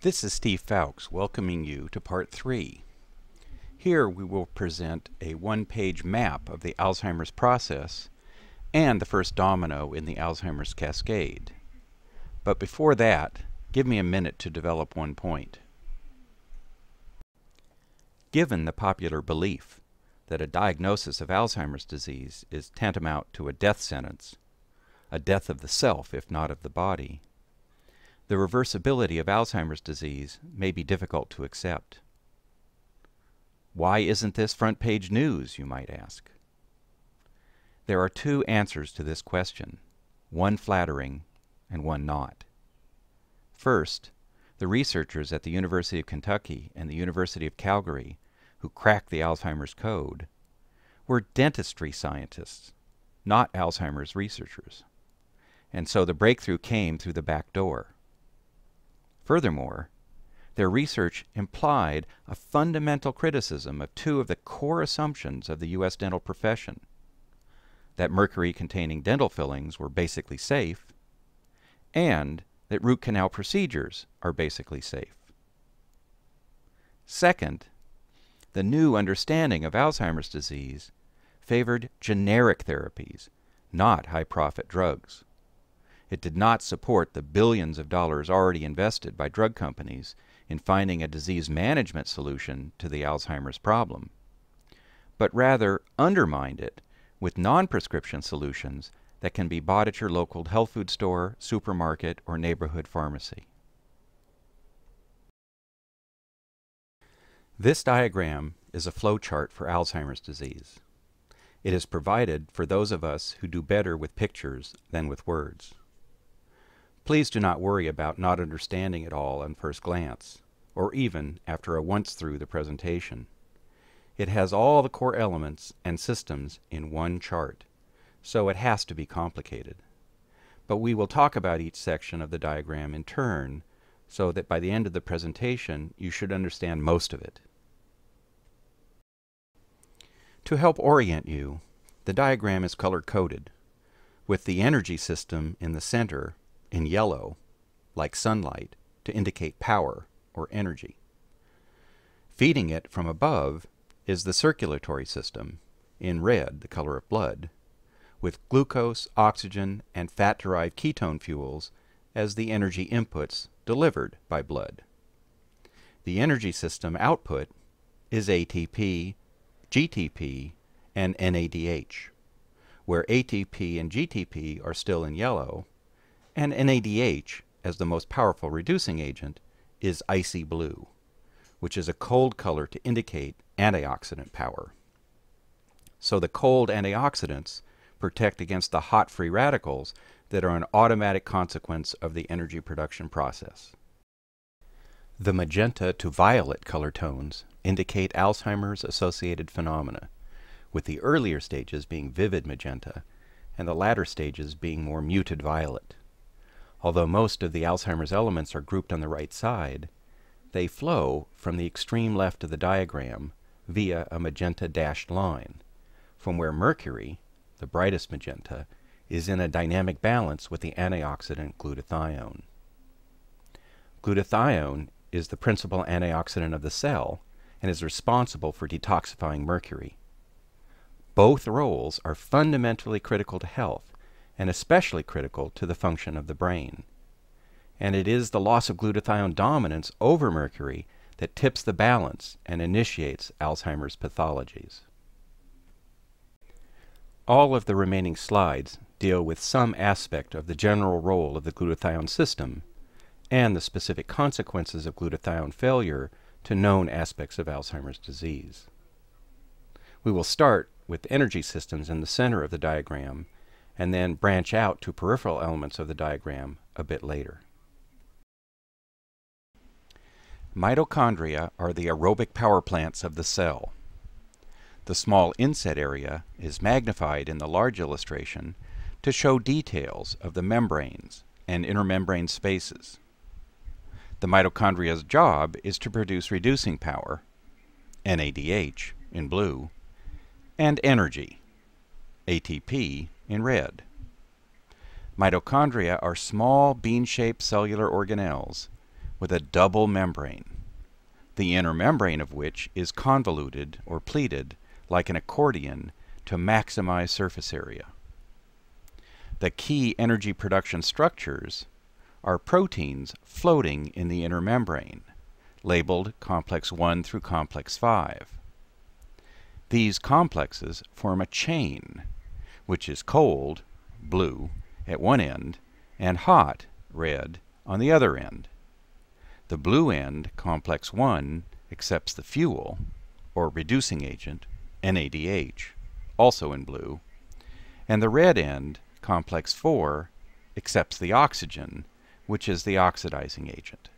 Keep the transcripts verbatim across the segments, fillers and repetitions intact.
This is Steve Fowkes welcoming you to part three. Here we will present a one-page map of the Alzheimer's process and the first domino in the Alzheimer's cascade. But before that, give me a minute to develop one point. Given the popular belief that a diagnosis of Alzheimer's disease is tantamount to a death sentence, a death of the self if not of the body, the reversibility of Alzheimer's disease may be difficult to accept. Why isn't this front page news, you might ask? There are two answers to this question, one flattering and one not. First, the researchers at the University of Kentucky and the University of Calgary, who cracked the Alzheimer's code, were dentistry scientists, not Alzheimer's researchers. And so the breakthrough came through the back door. Furthermore, their research implied a fundamental criticism of two of the core assumptions of the U S dental profession: that mercury-containing dental fillings were basically safe, and that root canal procedures are basically safe. Second, the new understanding of Alzheimer's disease favored generic therapies, not high-profit drugs. It did not support the billions of dollars already invested by drug companies in finding a disease management solution to the Alzheimer's problem, but rather undermined it with non-prescription solutions that can be bought at your local health food store, supermarket, or neighborhood pharmacy. This diagram is a flowchart for Alzheimer's disease. It is provided for those of us who do better with pictures than with words. Please do not worry about not understanding it all on first glance, or even after a once through the presentation. It has all the core elements and systems in one chart, so it has to be complicated. But we will talk about each section of the diagram in turn, so that by the end of the presentation you should understand most of it. To help orient you, the diagram is color-coded, with the energy system in the center in yellow, like sunlight, to indicate power or energy. Feeding it from above is the circulatory system, in red, the color of blood, with glucose, oxygen, and fat-derived ketone fuels as the energy inputs delivered by blood. The energy system output is A T P, G T P, and N A D H, where A T P and G T P are still in yellow, and N A D H, as the most powerful reducing agent, is icy blue, which is a cold color to indicate antioxidant power. So the cold antioxidants protect against the hot free radicals that are an automatic consequence of the energy production process. The magenta to violet color tones indicate Alzheimer's-associated phenomena, with the earlier stages being vivid magenta and the latter stages being more muted violet. Although most of the Alzheimer's elements are grouped on the right side, they flow from the extreme left of the diagram via a magenta dashed line, from where mercury, the brightest magenta, is in a dynamic balance with the antioxidant glutathione. Glutathione is the principal antioxidant of the cell and is responsible for detoxifying mercury. Both roles are fundamentally critical to health, and especially critical to the function of the brain. And it is the loss of glutathione dominance over mercury that tips the balance and initiates Alzheimer's pathologies. All of the remaining slides deal with some aspect of the general role of the glutathione system and the specific consequences of glutathione failure to known aspects of Alzheimer's disease. We will start with energy systems in the center of the diagram and then branch out to peripheral elements of the diagram a bit later. Mitochondria are the aerobic power plants of the cell. The small inset area is magnified in the large illustration to show details of the membranes and intermembrane spaces. The mitochondria's job is to produce reducing power, N A D H in blue, and energy, A T P in red. Mitochondria are small bean-shaped cellular organelles with a double membrane, the inner membrane of which is convoluted or pleated like an accordion to maximize surface area. The key energy production structures are proteins floating in the inner membrane, labeled complex one through complex five. These complexes form a chain, which is cold, blue, at one end, and hot, red, on the other end. The blue end, complex one, accepts the fuel, or reducing agent, N A D H, also in blue, and the red end, complex four, accepts the oxygen, which is the oxidizing agent.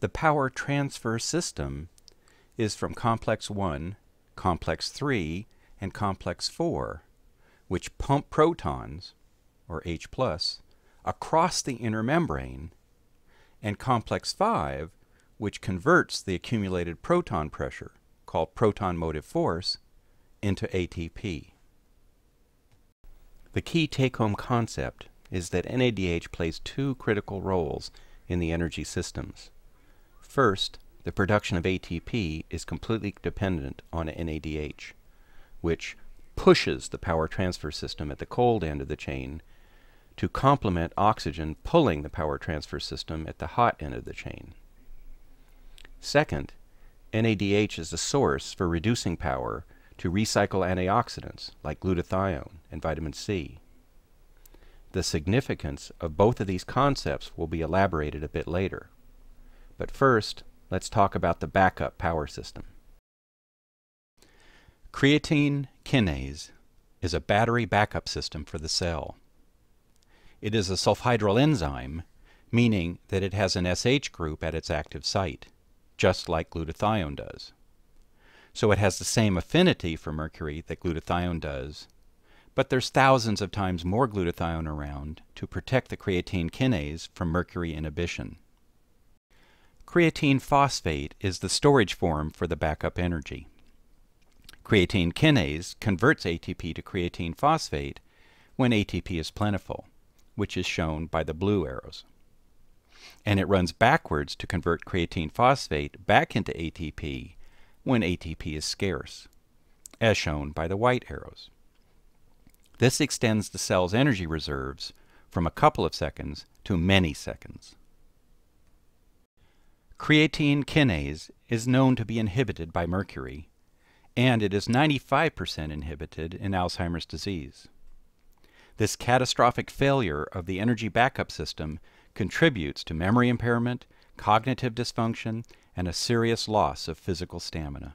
The power transfer system is from complex one, complex three, and complex four, which pump protons, or H plus, across the inner membrane, and complex five, which converts the accumulated proton pressure, called proton motive force, into A T P. The key take-home concept is that N A D H plays two critical roles in the energy systems. First, the production of A T P is completely dependent on N A D H, which pushes the power transfer system at the cold end of the chain to complement oxygen pulling the power transfer system at the hot end of the chain. Second, N A D H is the source for reducing power to recycle antioxidants like glutathione and vitamin C. The significance of both of these concepts will be elaborated a bit later. But first, let's talk about the backup power system. Creatine kinase is a battery backup system for the cell. It is a sulfhydryl enzyme, meaning that it has an S H group at its active site, just like glutathione does. So it has the same affinity for mercury that glutathione does, but there's thousands of times more glutathione around to protect the creatine kinase from mercury inhibition. Creatine phosphate is the storage form for the backup energy. Creatine kinase converts A T P to creatine phosphate when A T P is plentiful, which is shown by the blue arrows. And it runs backwards to convert creatine phosphate back into A T P when A T P is scarce, as shown by the white arrows. This extends the cell's energy reserves from a couple of seconds to many seconds. Creatine kinase is known to be inhibited by mercury, and it is ninety-five percent inhibited in Alzheimer's disease. This catastrophic failure of the energy backup system contributes to memory impairment, cognitive dysfunction, and a serious loss of physical stamina.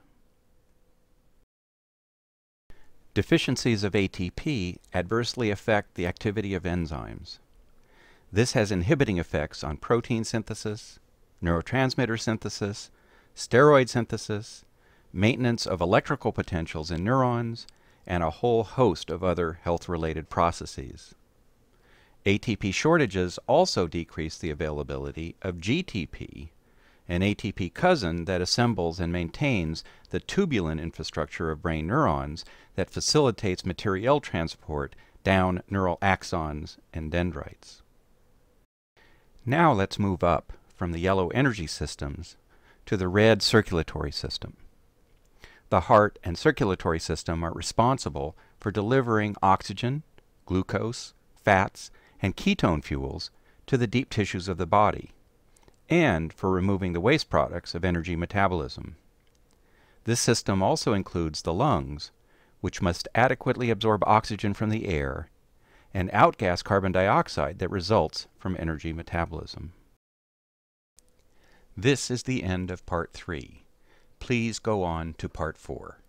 Deficiencies of A T P adversely affect the activity of enzymes. This has inhibiting effects on protein synthesis, neurotransmitter synthesis, steroid synthesis, maintenance of electrical potentials in neurons, and a whole host of other health-related processes. A T P shortages also decrease the availability of G T P, an A T P cousin that assembles and maintains the tubulin infrastructure of brain neurons that facilitates material transport down neural axons and dendrites. Now let's move up from the yellow energy systems to the red circulatory system. The heart and circulatory system are responsible for delivering oxygen, glucose, fats, and ketone fuels to the deep tissues of the body, and for removing the waste products of energy metabolism. This system also includes the lungs, which must adequately absorb oxygen from the air and outgas carbon dioxide that results from energy metabolism. This is the end of part three. Please go on to part four.